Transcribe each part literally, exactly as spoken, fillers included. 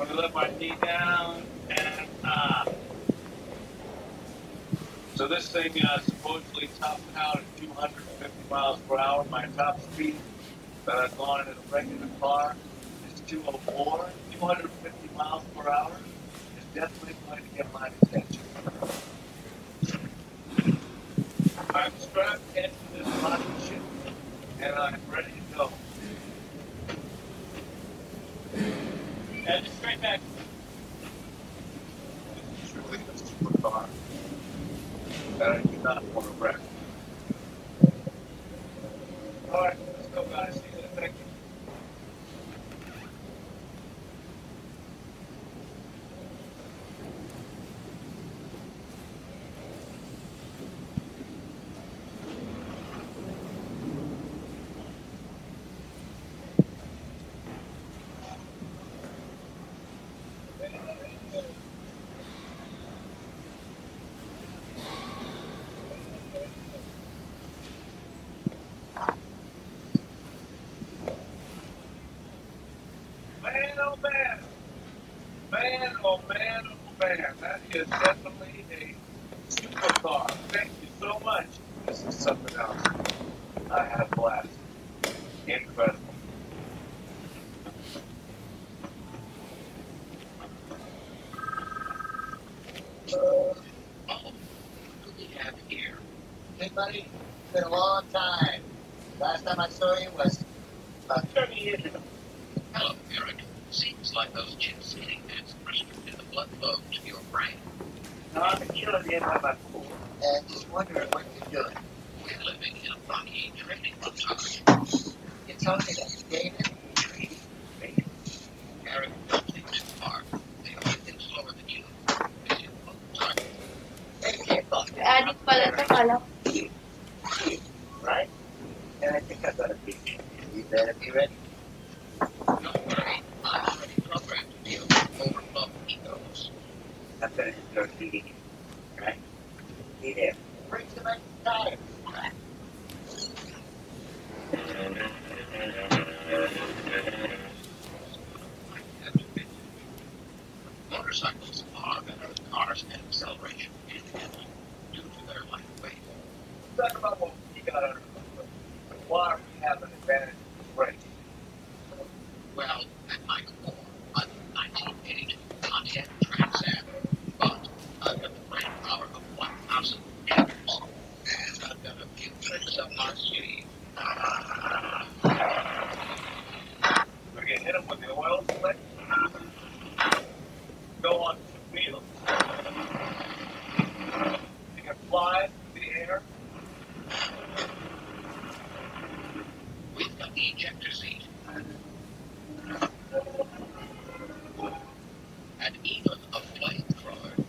I'm gonna let my knee down and up. Uh, so this thing uh, supposedly topped out at two hundred fifty miles per hour. My top speed that I've gone in a regular car is two oh four. two hundred fifty miles per hour is definitely going to get my attention. I'm strapped into this body ship and I'm ready to go. Yeah, just straight back. This is really a super car that I do not want to wreck. Alright, let's go guys. See you in a second. Man, oh man, oh man, that is definitely a supercar. Thank you so much. This is something else. I had a blast. Incredible. Uh, oh, what do we have here? Hey buddy, it's been a long time. Last time I saw you was about thirty years ago. Hello, Eric. Seems like those chips hitting that restricted the blood flow to your brain. No, I've been killing the end of my pool. And just wondering what you're doing. We're living in a rocky trading society. You're telling me that David trading trading? Eric, don't think too far. They only think slower than you. They should both target. They can't both target. Right? And I think I've got a beach. You better be ready. Don't worry. I'm already programmed to deal with overflowing egos. I'm gonna go to the right? Be there. Bring some extra time. Motorcycles are better than cars at acceleration independently due to their light weight. Talk about what we got under control. Why we have an advantage in braking. Well, at my core, I'm nineteen eighty, not yet Transat, but I've got the brain power of one thousand acres, and I've got a few tricks up my sleeve. We're going to hit him with the oil slick. Go on two wheels. You can fly through the air. We've got the ejector seat. And even a flamethrower.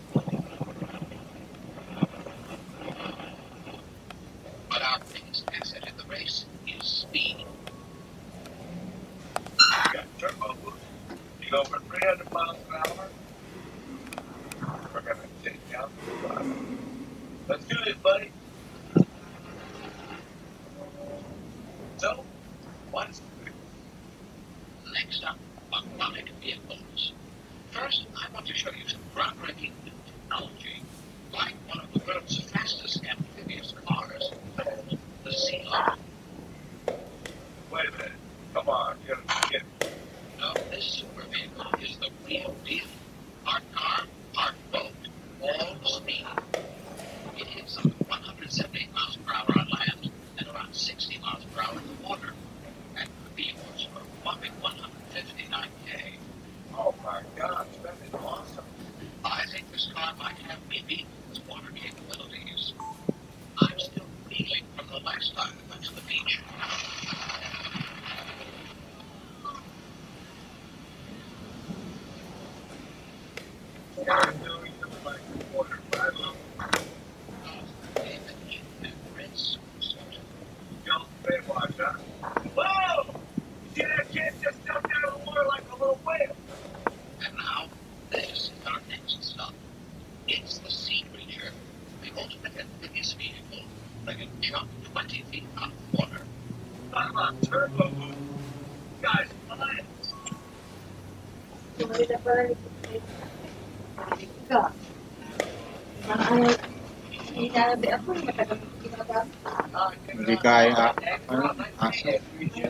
But our biggest asset in the race is speed. You got turbo boost. You go for three hundred miles an hour. We're going to take down the bus. Let's do this, buddy. So, what's next up, robotic vehicles. First, I want to show you some groundbreaking new technology, like one of the world's fastest amphibious cars, the Sea Breacher. Wait a minute. Come on, you're kidding. No, this super vehicle is the real deal. Part car, part boat, all steam. It hits up to one hundred seventy-eight miles per hour on land and around sixty miles per hour in the water. And the vehicles are whopping one hundred fifty-nine K. Oh my gosh, that is awesome. I think this Hindi kaya ano? Aso. Hindi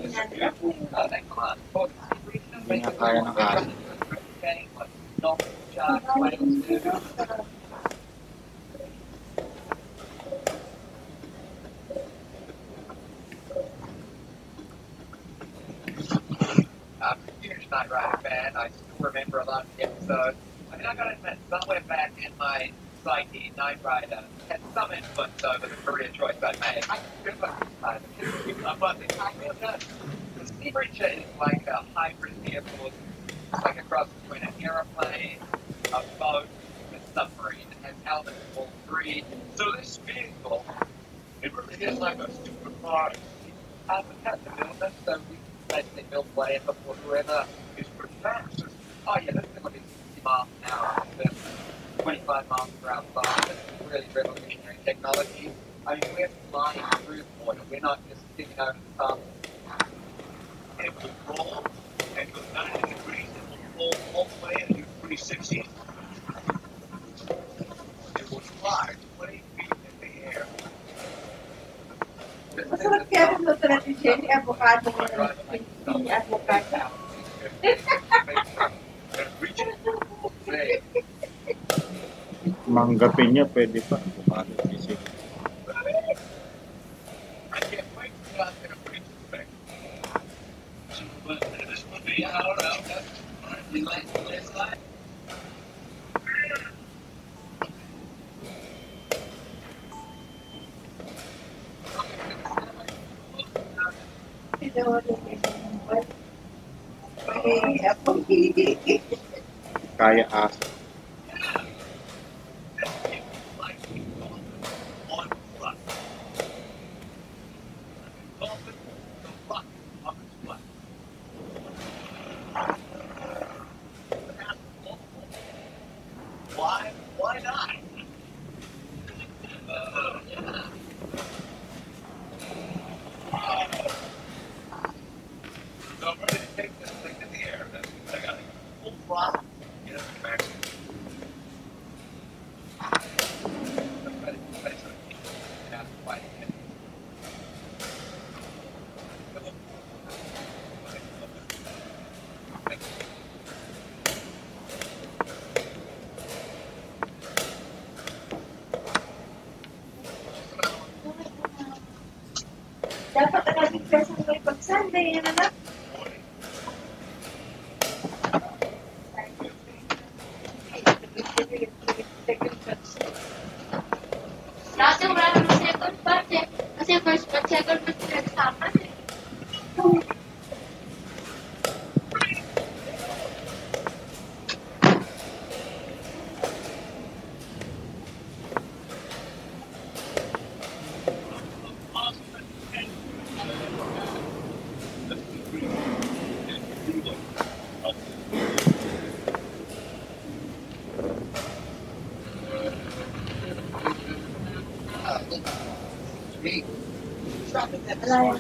na kaya ng aso. After years, Knight Rider fan, I still remember a lot of the episodes. I mean, I gotta admit, somewhere back in my psyche, Knight Rider had some influence over the career choice I made. I could not but I feel that the Sea Breacher is like a hybrid vehicle. It's like a cross between an aeroplane, a boat, and a submarine. It has elements of all three. So this vehicle, it really is like a supercar. Um, we had to build this, so we basically built way before whoever is prepared. Oh yeah, this is going to be sixty miles an hour, twenty-five miles per hour fast. This is really revolutionary technology. I mean, we're flying through water. We're not just sitting over the top. It was raw, and it was ninety degrees, it was all the way, and it was three sixty. It was fly twenty feet in the air. Masarap kaya po sa natin siya, ni avocado mo na ni avocado. Manggapin niya, pwede pa. Kaya aso. Dapat ang ating present may pag-Sunday, yan anak.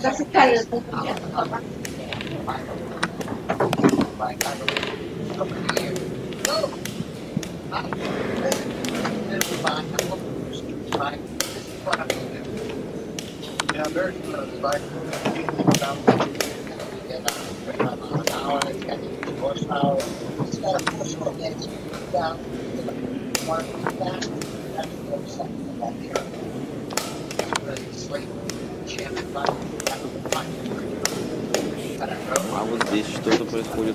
That's a kind of How would this todo происходит?